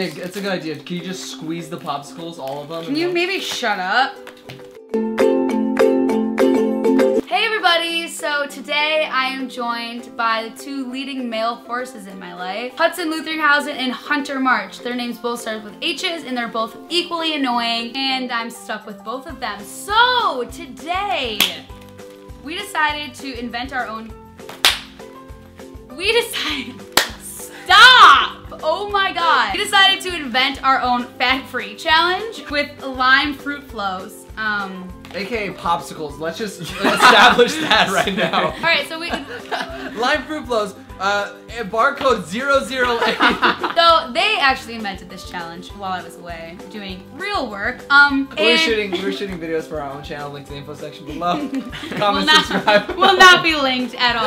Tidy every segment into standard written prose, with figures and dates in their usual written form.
Hey, it's a good idea. Can you just squeeze the popsicles, all of them? Can you maybe shut up? Hey everybody, so today I am joined by the two leading male forces in my life, Hudson Lutheringhausen and Hunter March. Their names both start with H's and they're both equally annoying and I'm stuck with both of them. So today we decided to invent our own... We decided to invent our own fat-free challenge with lime fruit flows. AKA popsicles. Let's just establish that right now. All right, so we... Lime fruit flows, barcode 008. So they actually invented this challenge while I was away doing real work. We're shooting videos for our own channel, linked in the info section below. Comment, subscribe. Will not be linked at all.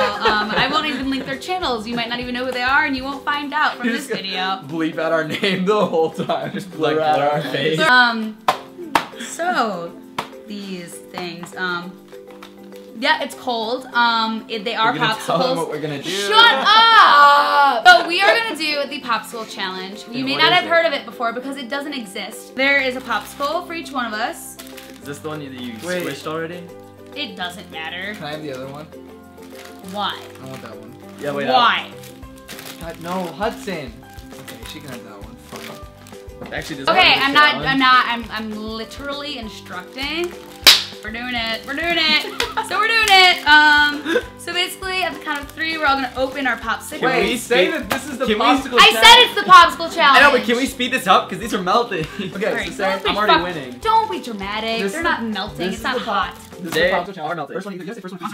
I won't even link their channels. You might not even know who they are and you won't find out from this video. Bleep out our name the whole time. Just bleep out our face. So... these things. Yeah, it's cold. They are popsicles. Tell them what we're gonna do. Shut up! But we are gonna do the popsicle challenge. You may not have heard of it before because it doesn't exist. There is a popsicle for each one of us. Is this the one that you squished already? It doesn't matter. Can I have the other one? Why? I want that one. Yeah, wait. Why? God, no, Hudson. Okay, she can have that one. Fuck up. Actually, okay, I'm literally instructing. We're doing it. So we're doing it. So basically, at the count of three, we're all gonna open our popsicles. Wait, we say that this is the popsicle challenge? I said it's the popsicle challenge. I know, but can we speed this up? Because these are melting. Okay, right, so I'm already winning. Don't be dramatic. They're not melting. It's not hot. They are melting. First one, you guys say first one.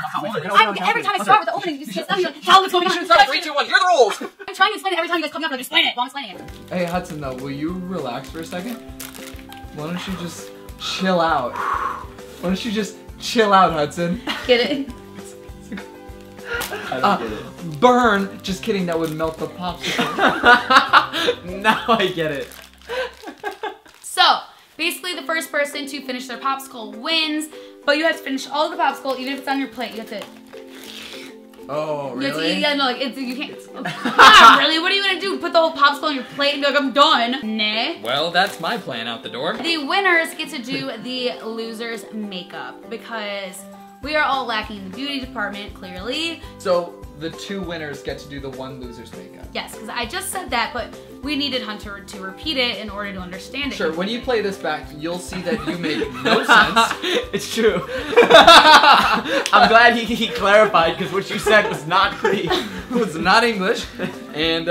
Every time I start with the opening, you just tell me like, how this one should start. 3, 2, 1. Here are the rules. I'm trying to explain it every time you guys come up and I'm explaining it while I'm explaining it. Hey Hudson, though, will you relax for a second? Why don't you just chill out? Why don't you just chill out, Hudson? Get it? I don't get it. Burn! Just kidding, that would melt the popsicle. Now I get it. So, basically the first person to finish their popsicle wins, but you have to finish all of the popsicle, even if it's on your plate, you have to... Oh, really? Yeah, no, like, you can't... Ah, really? What are you gonna do? Put the whole popsicle on your plate and be like, I'm done? Nah. Well, that's my plan out the door. The winners get to do the losers' makeup because we are all lacking in the beauty department, clearly. So, the two winners get to do the one loser's makeup. Yes, because I just said that, but we needed Hunter to repeat it in order to understand it. Sure, when you play this back, you'll see that you make no sense. It's true. I'm glad he clarified, because what you said was not Greek. It was not English, and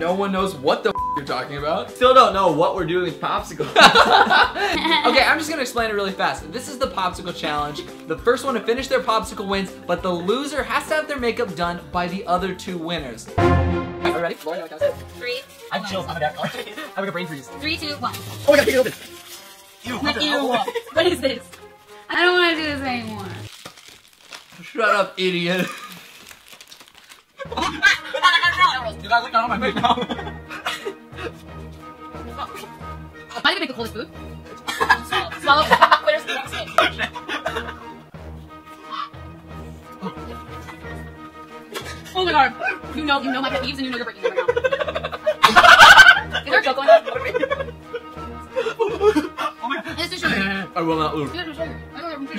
no one knows what the f you're talking about. Still don't know what we're doing with popsicles. Okay, I'm just gonna explain it really fast. This is the popsicle challenge. The first one to finish their popsicle wins, but the loser has to have their makeup done by the other two winners. Are we ready? Three. I have chills. I'm having a brain freeze. 3, 2, 1. Oh my god, pick it open. Ew, what is this? I don't want to do this anymore. Shut up, idiot. Dude, I look down on my face now. Am I gonna make the coldest food? Swallow. Where's the next? Oh my god, you know my pet peeves and you know you're breaking them right now. Is there a joke going on? Oh my god. This is sugar. I will not lose. You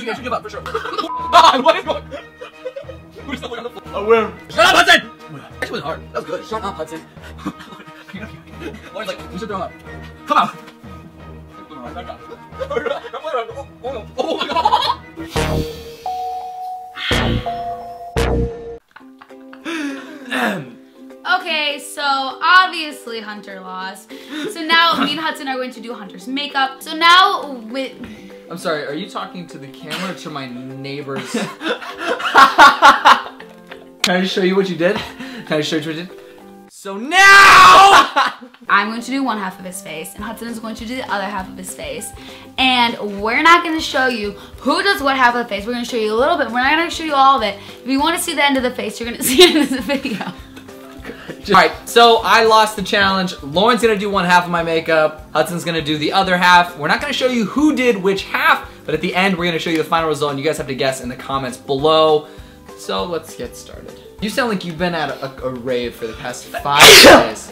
guys should give up for sure. What is going on? Who's the one on the floor? I win. Shut up, Hudson! That actually was hard. That was good. Shut up, Hudson. Lauren's like, you should throw up. Come out. Oh my god. Okay, so obviously Hunter lost. So now me and Hudson are going to do Hunter's makeup. So now with... I'm sorry, are you talking to the camera or to my neighbors? Can I just show you what you did? Can I just show you what you did? So now! I'm going to do one half of his face and Hudson is going to do the other half of his face. And we're not going to show you who does what half of the face. We're going to show you a little bit. We're not going to show you all of it. If you want to see the end of the face, you're going to see it in this video. Alright, so I lost the challenge. Lauren's gonna do one half of my makeup. Hudson's gonna do the other half. We're not gonna show you who did which half, but at the end, we're gonna show you the final result, and you guys have to guess in the comments below. So let's get started. You sound like you've been at a rave for the past 5 days.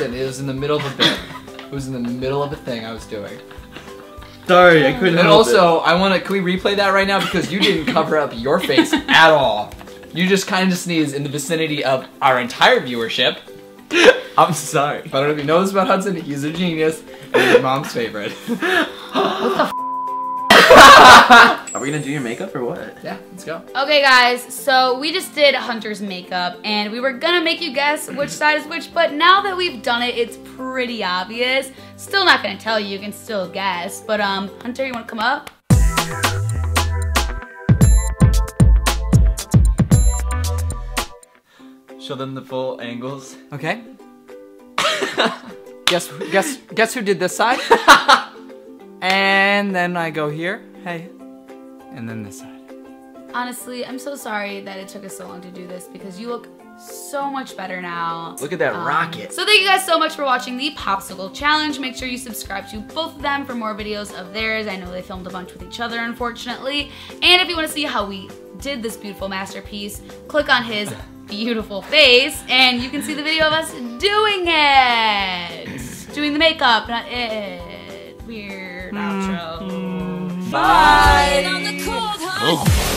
listen, it was in the middle of a bit. It was in the middle of a thing I was doing. Sorry, I couldn't help it. And also, I want to, can we replay that right now? Because you didn't cover up your face at all. You just kind of sneezed in the vicinity of our entire viewership. I'm sorry. But I don't know if you know this about Hudson, he's a genius, and your mom's favorite. What the f***? Are we gonna do your makeup or what? Yeah, let's go. Okay guys, so we just did Hunter's makeup, and we were gonna make you guess which side is which, but now that we've done it, it's pretty obvious. Still not gonna tell you, you can still guess, but Hunter, you wanna come up? Show them the full angles. Okay. guess who did this side? And then I go here, hey, and then this side. Honestly, I'm so sorry that it took us so long to do this because you look so much better now. Look at that rocket. So thank you guys so much for watching the Popsicle Challenge. Make sure you subscribe to both of them for more videos of theirs. I know they filmed a bunch with each other, unfortunately. And if you want to see how we did this beautiful masterpiece, click on his beautiful face and you can see the video of us doing it. Doing the makeup, not it. Weird outro. Bye. Bye.